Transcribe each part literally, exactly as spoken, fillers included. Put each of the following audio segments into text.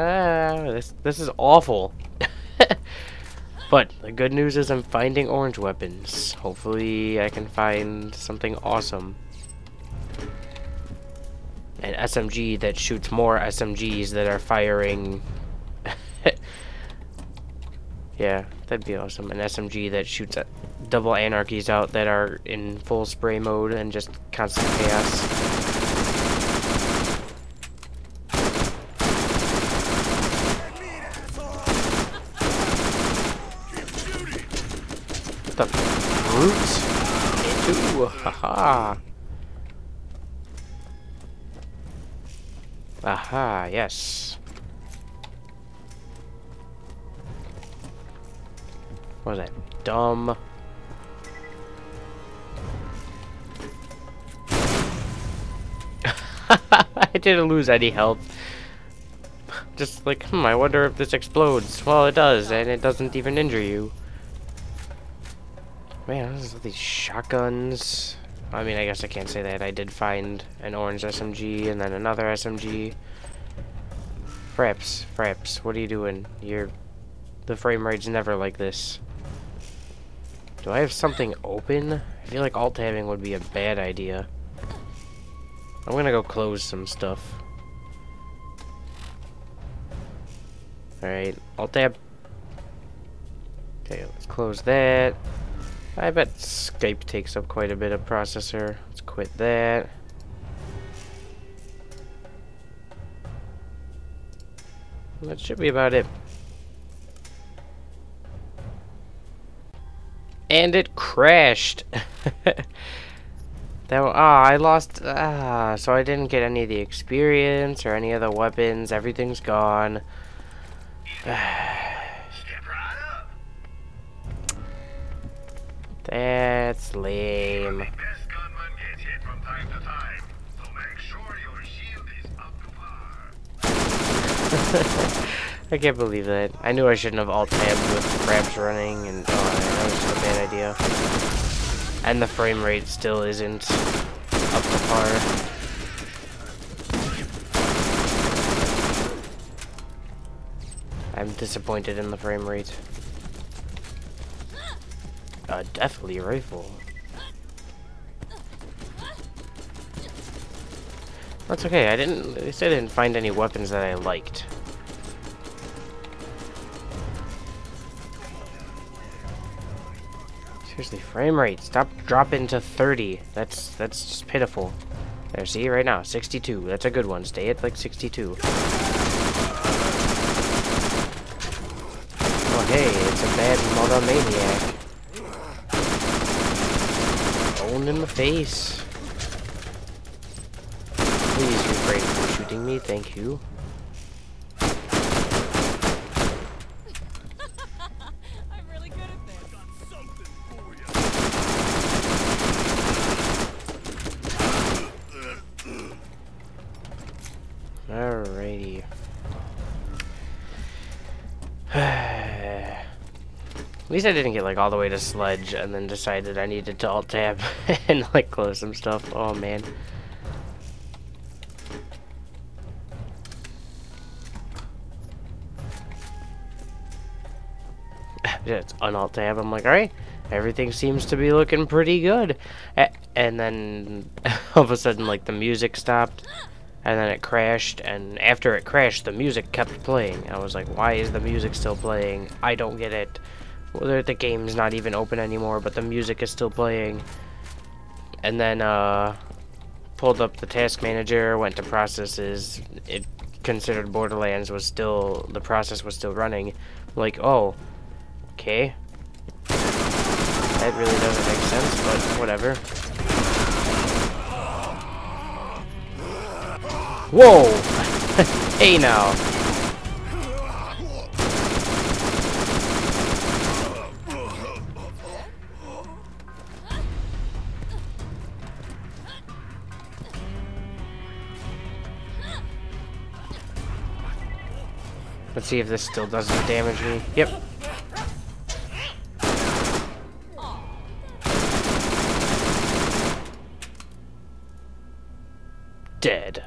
Ah, this this is awful. But the good news is I'm finding orange weapons. Hopefully I can find something awesome. An S M G that shoots more S M Gs that are firing. Yeah, that'd be awesome. An S M G that shoots double anarchies out that are in full spray mode and just constant chaos. The brutes? Ooh, haha. Aha, yes. What was that? Dumb. I didn't lose any health. Just like, hmm, I wonder if this explodes. Well, it does, and it doesn't even injure you. Man, all these shotguns. I mean, I guess I can't say that. I did find an orange S M G and then another S M G. Fraps, Fraps, what are you doing? You're... The frame rate's never like this. Do I have something open? I feel like alt-tabbing would be a bad idea. I'm gonna go close some stuff. Alright, alt-tab. Okay, let's close that. I bet Skype takes up quite a bit of processor. Let's quit that. That should be about it. And it crashed! That, ah, I lost... Ah, so I didn't get any of the experience or any of the weapons. Everything's gone. That's lame. I can't believe that. I knew I shouldn't have alt-tabbed with Fraps running, and oh, that was just a bad idea. And the frame rate still isn't up to par. I'm disappointed in the frame rate. Uh, definitely a rifle. That's okay. I didn't. At least I didn't find any weapons that I liked. Seriously, frame rate. Stop dropping to thirty. That's that's just pitiful. There, see right now, sixty-two. That's a good one. Stay at like sixty-two. Oh hey, it's a bad mother maniac. In my face. Please refrain from shooting me, thank you. I'm really good at this. Got something for you. Alrighty. At least I didn't get like all the way to Sledge and then decided I needed to alt tab and like close some stuff. Oh man. Yeah, it's unalt tab. I'm like, alright, everything seems to be looking pretty good. A and then all of a sudden like the music stopped and then it crashed, and after it crashed the music kept playing. I was like, why is the music still playing? I don't get it. Well, the game's not even open anymore, but the music is still playing. And then, uh, pulled up the task manager, went to processes. It considered Borderlands was still, the process was still running. Like, oh, okay. That really doesn't make sense, but whatever. Whoa! Hey now! Let's see if this still doesn't damage me. Yep. Dead.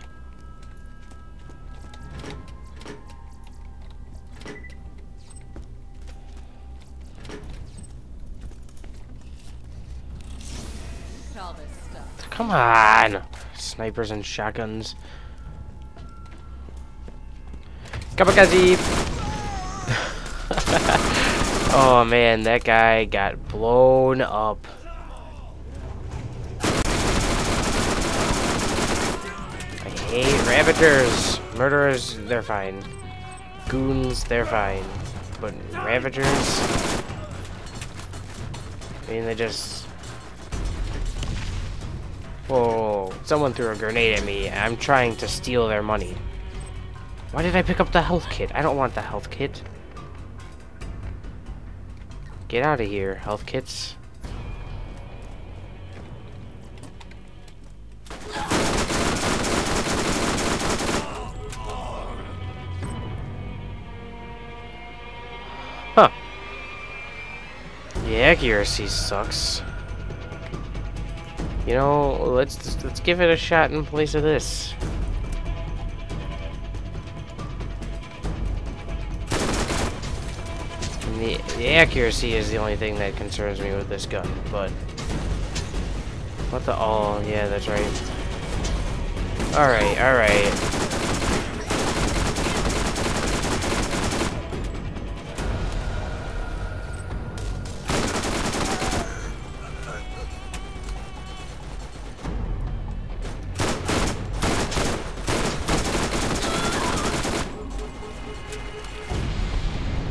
Come on! Snipers and shotguns. Kamikaze! Oh man, that guy got blown up. I hate Ravagers. Murderers, they're fine. Goons, they're fine. But Ravagers? I mean, they just... Whoa, someone threw a grenade at me. I'm trying to steal their money. Why did I pick up the health kit? I don't want the health kit. Get out of here, health kits. Huh. The accuracy sucks. You know, let's let's give it a shot in place of this. The, the accuracy is the only thing that concerns me with this gun, but... What the... Oh, yeah, that's right. Alright, alright.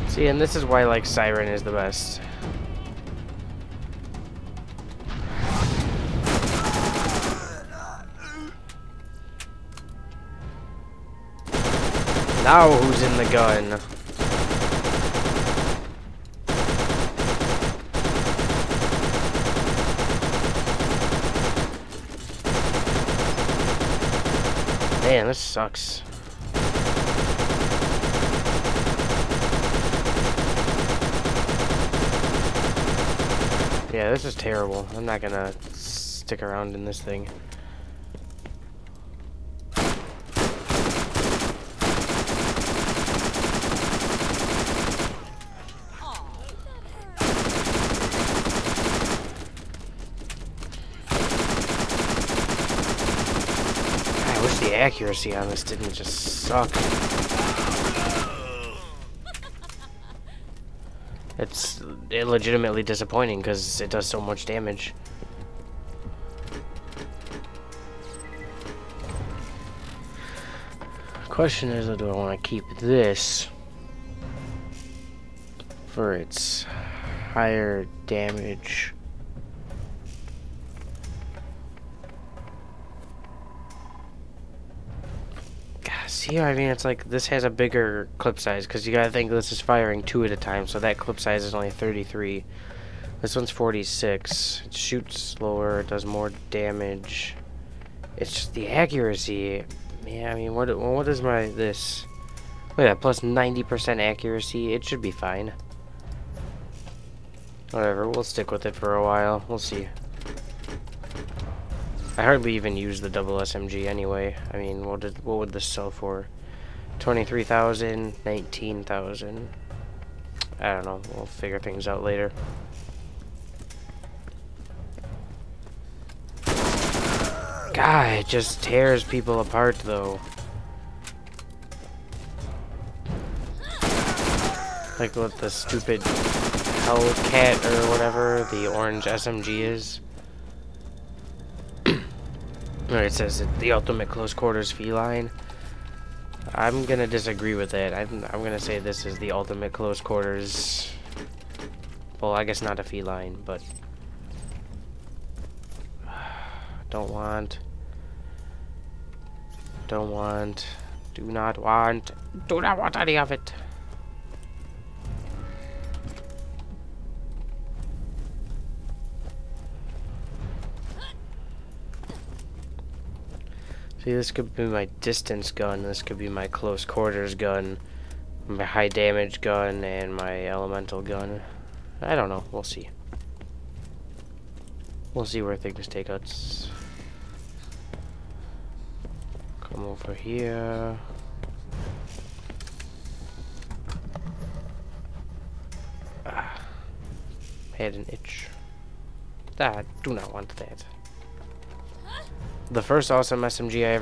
See, and this is why, like, Siren is the best. Now who's in the gun? Man, this sucks. Yeah, this is terrible. I'm not gonna stick around in this thing. Accuracy on this didn't just suck. It's legitimately disappointing because it does so much damage. Question is, do I want to keep this for its higher damage? See, I mean, it's like this has a bigger clip size because you gotta think this is firing two at a time, so that clip size is only thirty-three. This one's forty-six. It shoots slower, it does more damage. It's just the accuracy. Yeah, I mean, what what is my this? Look at that, plus ninety percent accuracy. It should be fine. Whatever, we'll stick with it for a while. We'll see. I hardly even use the double S M G anyway. I mean, what did what would this sell for? Twenty-three thousand, nineteen thousand. I don't know. We'll figure things out later. God, it just tears people apart, though. Like what the stupid Hellcat or whatever the orange S M G is. It says the ultimate close quarters feline. I'm gonna disagree with that. I'm, I'm gonna say this is the ultimate close quarters. Well, I guess not a feline, but don't want, don't want, do not want, do not want any of it. See, this could be my distance gun, this could be my close quarters gun, my high damage gun, and my elemental gun. I don't know, we'll see. We'll see where things take us. Come over here. Ah, had an itch. Ah, do not want that. the first awesome S M G I ever